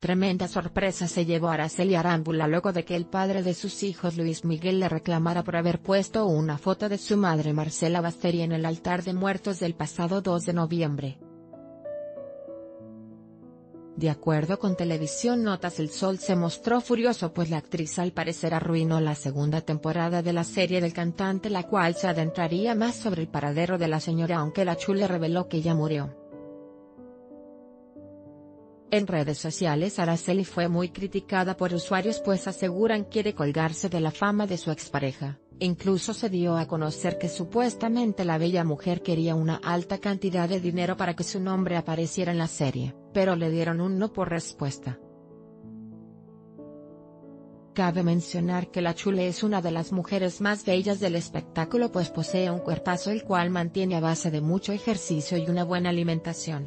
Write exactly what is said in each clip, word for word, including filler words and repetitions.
Tremenda sorpresa se llevó Aracely Arámbula luego de que el padre de sus hijos Luis Miguel le reclamara por haber puesto una foto de su madre Marcela Basteri en el altar de muertos del pasado dos de noviembre. De acuerdo con T V Notas, El Sol se mostró furioso pues la actriz al parecer arruinó la segunda temporada de la serie del cantante, la cual se adentraría más sobre el paradero de la señora, aunque la Chule reveló que ya murió. En redes sociales, Aracely fue muy criticada por usuarios pues aseguran quiere colgarse de la fama de su expareja. Incluso se dio a conocer que supuestamente la bella mujer quería una alta cantidad de dinero para que su nombre apareciera en la serie, pero le dieron un no por respuesta. Cabe mencionar que la Chule es una de las mujeres más bellas del espectáculo pues posee un cuerpazo el cual mantiene a base de mucho ejercicio y una buena alimentación.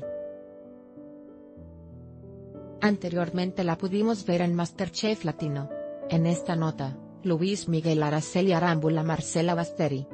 Anteriormente la pudimos ver en MasterChef Latino. En esta nota, Luis Miguel, Aracely Arámbula, Marcela Basteri.